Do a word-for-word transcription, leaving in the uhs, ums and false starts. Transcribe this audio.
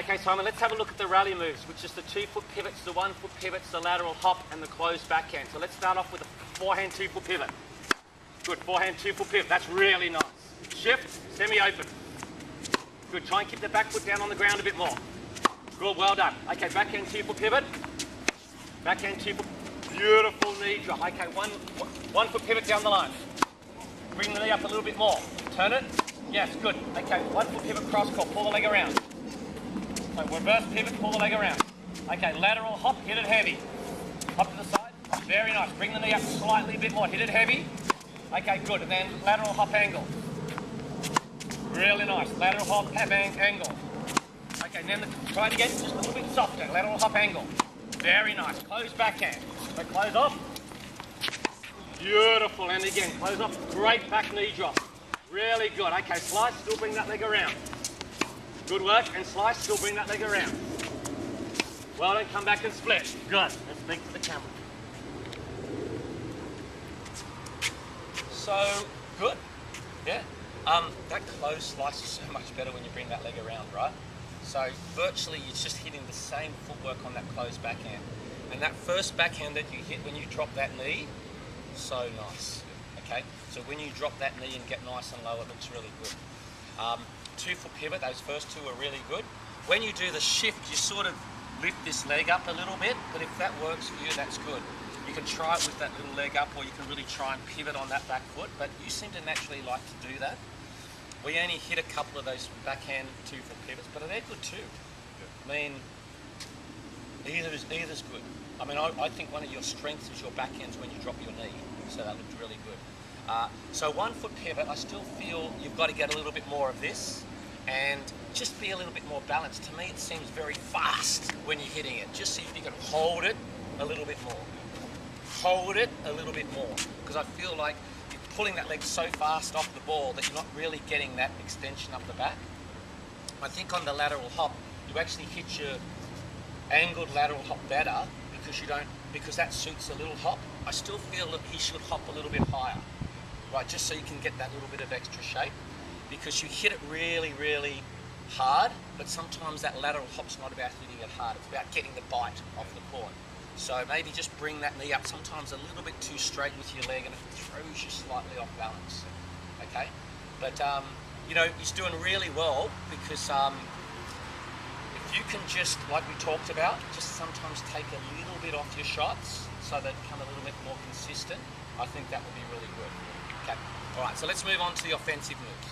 Okay, Simon, let's have a look at the rally moves, which is the two-foot pivots, the one-foot pivots, the lateral hop, and the closed backhand. So let's start off with a forehand two-foot pivot. Good, forehand two-foot pivot. That's really nice. Shift, semi-open. Good, try and keep the back foot down on the ground a bit more. Good, well done. Okay, backhand two-foot pivot. Backhand two-foot, beautiful knee drop. Okay, one, one foot pivot down the line. Bring the knee up a little bit more. Turn it. Yes, good. Okay, one foot pivot cross court, pull the leg around. So reverse pivot, pull the leg around. Okay, lateral hop, hit it heavy. Hop to the side, very nice. Bring the knee up slightly a bit more, hit it heavy. Okay, good, and then lateral hop angle. Really nice, lateral hop angle. Okay, and then the, try it again, just a little bit softer, lateral hop angle. Very nice, close backhand. So close off. Beautiful, and again, close off, great back knee drop. Really good. Okay, slice, still bring that leg around. Good work, and slice, still bring that leg around. Well done, come back and split. Good. Let's speak to the camera. So, good. Yeah. Um, that closed slice is so much better when you bring that leg around, right? So, virtually, you're just hitting the same footwork on that closed backhand. And that first backhand that you hit when you drop that knee, so nice. Okay? So when you drop that knee and get nice and low, it looks really good. Um, two foot pivot, those first two are really good. When you do the shift, you sort of lift this leg up a little bit, but if that works for you, that's good. You can try it with that little leg up, or you can really try and pivot on that back foot, but you seem to naturally like to do that. We only hit a couple of those backhand two foot pivots, but they're good too. I mean, either's, either's good. I mean, I, I think one of your strengths is your backhands when you drop your knee, so that looked really good. Uh, so one foot pivot, I still feel you've got to get a little bit more of this and just be a little bit more balanced. To me, it seems very fast when you're hitting it. Just see if you can hold it a little bit more. Hold it a little bit more, because I feel like you're pulling that leg so fast off the ball that you're not really getting that extension up the back. I think on the lateral hop, you actually hit your angled lateral hop better because you don't, because that suits a little hop. I still feel that he should hop a little bit higher. Right, just so you can get that little bit of extra shape, because you hit it really, really hard, but sometimes that lateral hop's not about hitting it hard, it's about getting the bite off the court. So maybe just bring that knee up, sometimes a little bit too straight with your leg and it throws you slightly off balance, okay? But, um, you know, he's doing really well, because um, if you can just, like we talked about, just sometimes take a little bit off your shots so they become a little bit more consistent, I think that would be really good. Okay. All right, so let's move on to the offensive moves.